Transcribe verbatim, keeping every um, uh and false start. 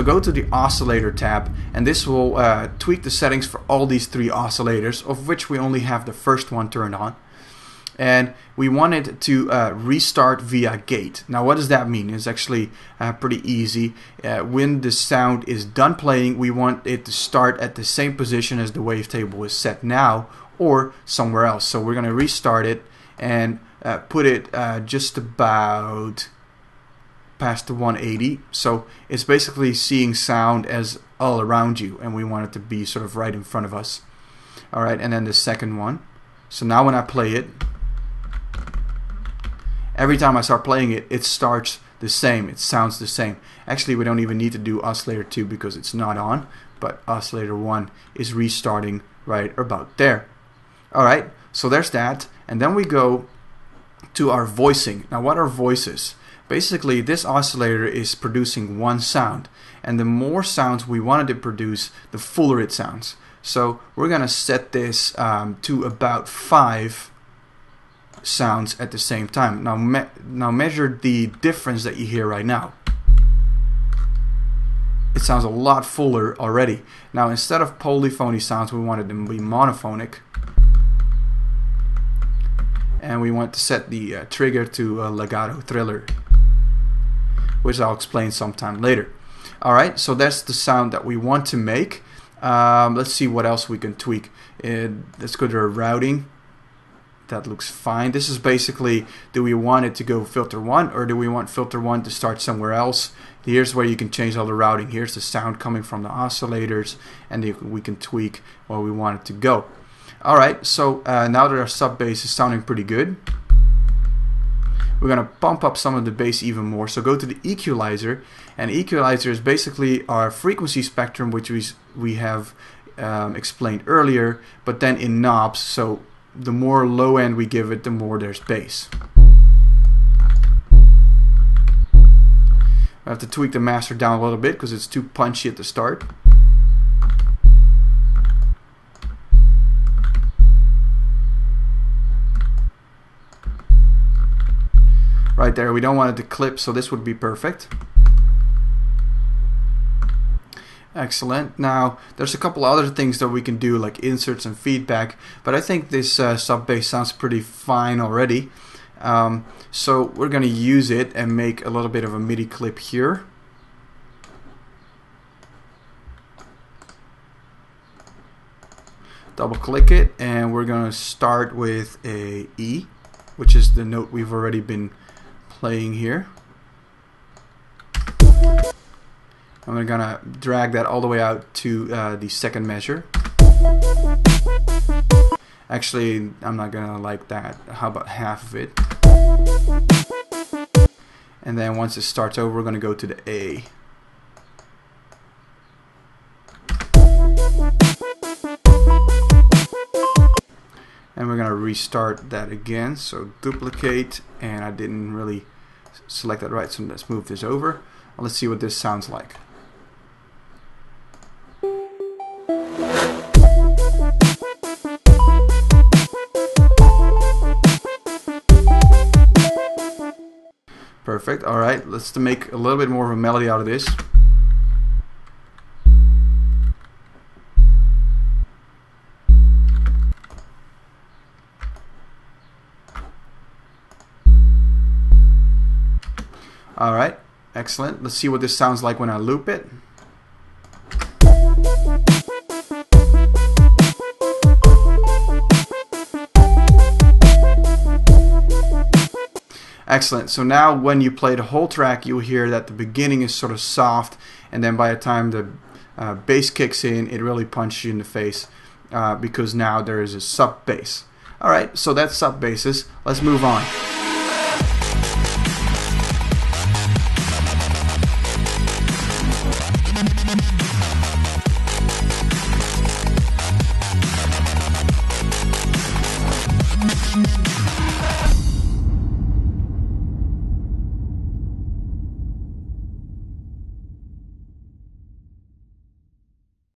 So go to the oscillator tab, and this will uh, tweak the settings for all these three oscillators, of which we only have the first one turned on. And we want it to uh, restart via gate. Now what does that mean? It's actually uh, pretty easy. Uh, when the sound is done playing, we want it to start at the same position as the wavetable is set now, or somewhere else. So we're going to restart it and uh, put it uh, just about past the one eighty. So it's basically seeing sound as all around you, and we want it to be sort of right in front of us. Alright, and then the second one. So now when I play it, every time I start playing it, it starts the same. It sounds the same. Actually, we don't even need to do oscillator two because it's not on, but oscillator one is restarting right about there. Alright, so there's that. And then we go to our voicing. Now what are voices? Basically, this oscillator is producing one sound, and the more sounds we wanted to produce, the fuller it sounds. So we're going to set this um, to about five sounds at the same time. Now, me now measure the difference that you hear right now. It sounds a lot fuller already. Now instead of polyphony sounds, we wanted them to be monophonic, and we want to set the uh, trigger to uh, legato thriller, which I'll explain sometime later. Alright, so that's the sound that we want to make. Um, let's see what else we can tweak. Uh, let's go to our routing. That looks fine. This is basically, do we want it to go filter one, or do we want filter one to start somewhere else? Here's where you can change all the routing. Here's the sound coming from the oscillators, and we can tweak where we want it to go. Alright, so uh, now that our sub bass is sounding pretty good, we're going to pump up some of the bass even more. So go to the equalizer, and equalizer is basically our frequency spectrum, which we, we have um, explained earlier, but then in knobs. So the more low end we give it, the more there's bass. I have to tweak the master down a little bit because it's too punchy at the start. Right there, we don't want it to clip, so this would be perfect. Excellent. Now there's a couple other things that we can do, like inserts and feedback, but I think this uh, sub bass sounds pretty fine already. Um, so we're going to use it and make a little bit of a MIDI clip here. Double click it, and we're going to start with a E, which is the note we've already been playing here. And we're gonna drag that all the way out to uh, the second measure. Actually, I'm not gonna like that. How about half of it? And then once it starts over, we're gonna go to the A. And we're gonna restart that again. So duplicate, and I didn't really select that right, so let's move this over. Let's see what this sounds like. Perfect. Alright, let's make a little bit more of a melody out of this. Alright, excellent. Let's see what this sounds like when I loop it. Excellent. So now when you play the whole track, you'll hear that the beginning is sort of soft, and then by the time the uh, bass kicks in, it really punches you in the face uh, because now there is a sub bass. Alright, so that's sub basses. Let's move on.